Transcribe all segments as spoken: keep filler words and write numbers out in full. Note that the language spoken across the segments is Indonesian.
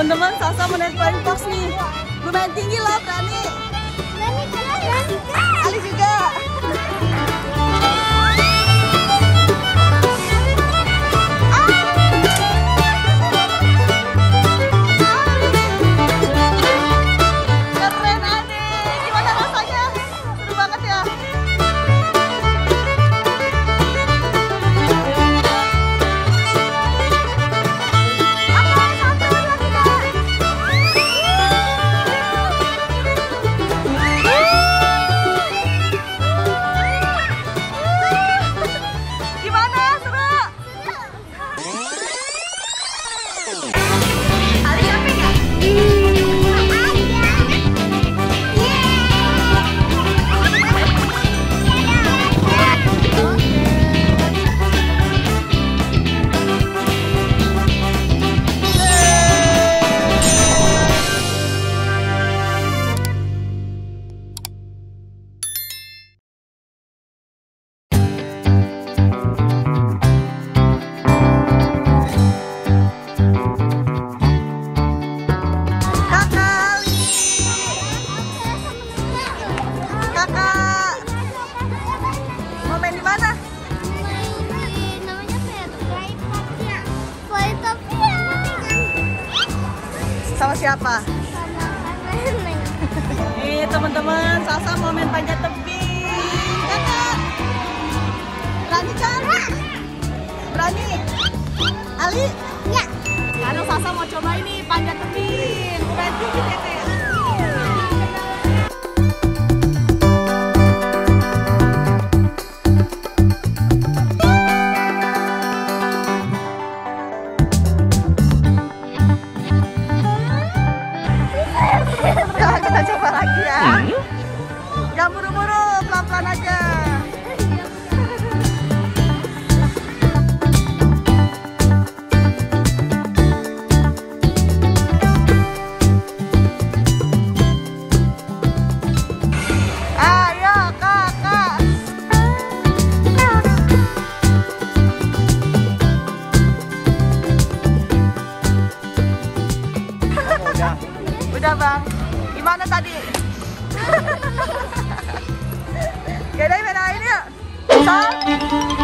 teman-teman, Sasa menarik flying fox nih. Lumayan tinggi loh, berani. Berani, berani. Ali juga. Sama siapa? Sama teman-teman. Nih teman-teman, Sasa mau main panjat tebing. Kakak, berani kan? Berani? Ali? Ya. Sekarang Sasa mau coba ini panjat tebing. Berani kita. Kita coba lagi ya. Gak buru-buru, pelan-pelan aja.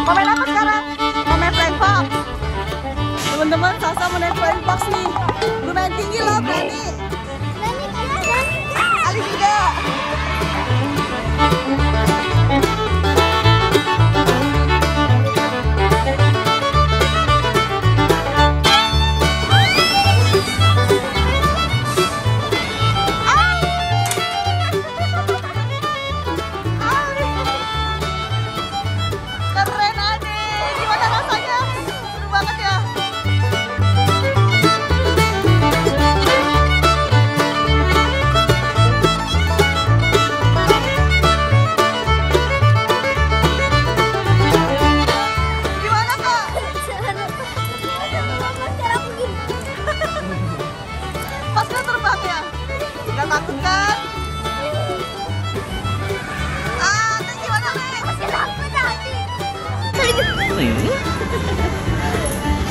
Komen apa sekarang? Komen flying fox. Teman-teman, Sasa menaik flying fox nih. Lumayan tinggi loh, berani. Berani, berani. Ali juga.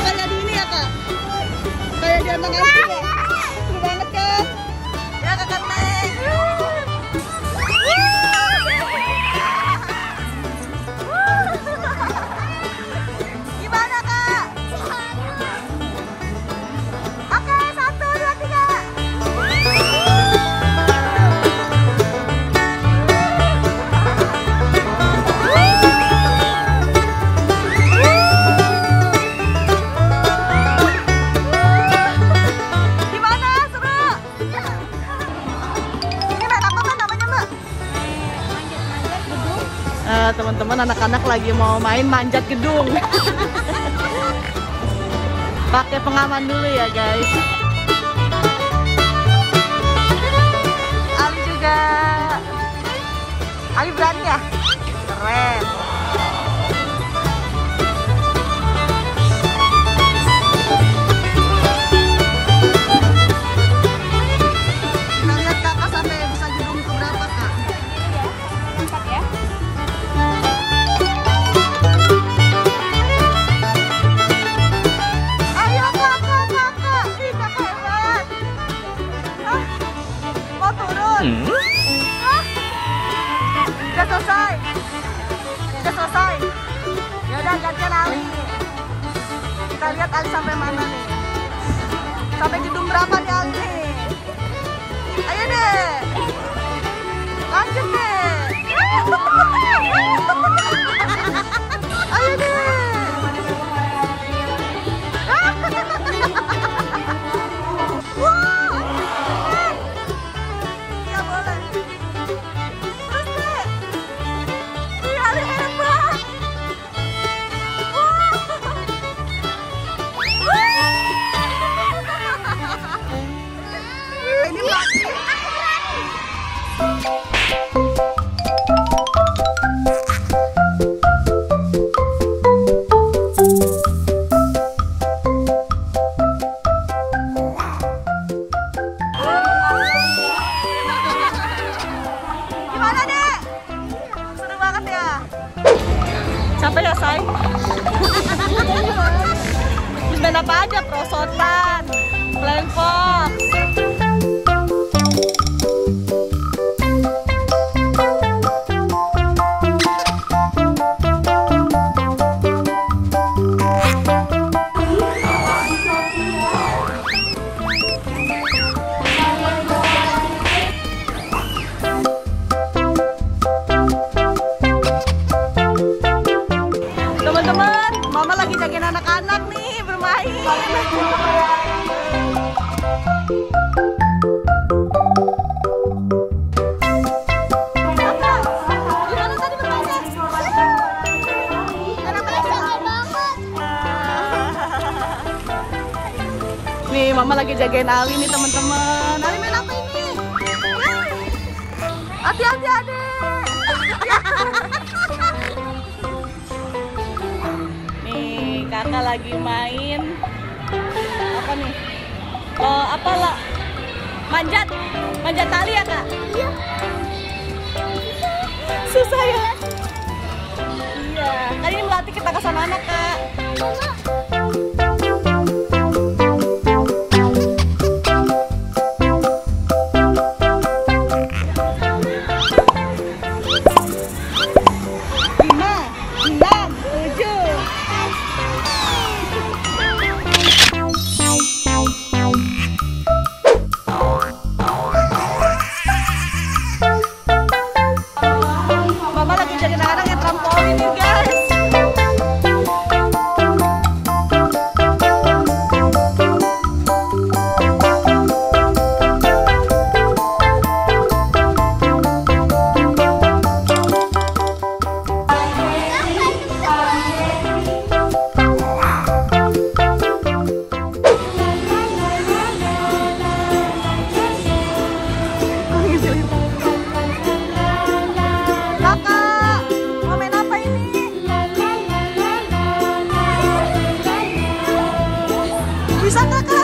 Kayak di ini ya kak? Kayak di anak anjing ya? Seru banget kan? Ya kakak naik. Gimana kak? Oke, satu, dua, tiga. Teman-teman, anak-anak lagi mau main manjat gedung. Pakai pengaman dulu ya guys. Ali juga. Ali berani ya? Keren. Kita lihat kakak sampai bisa gedung ke berapa kak? Empat ya. Ayo kakak, kakak, kakak. Udah selesai. Udah selesai. Ya udah gantian Ali. Kita lihat Ali sampai mana nih. Sampai gedung berapa nih Ali nih? Ayo deh. Lanjut deh. Ayo deh. Capek ya, say? Terus main apa aja? Prosotan, flying fox. Anak-anak nih bermain. Nih mama lagi jagain Ali nih teman-teman. Ali main apa ini? Hati-hati adik. Kakak lagi main apa nih? Oh, apa lah? Manjat, manjat tali ya kak? Iya. Susah ya? Iya. Kali ini melatih ketangkasan anak kak. Bisa kakak?